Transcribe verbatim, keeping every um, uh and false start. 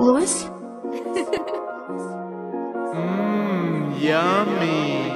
Louis? Mmm, yummy.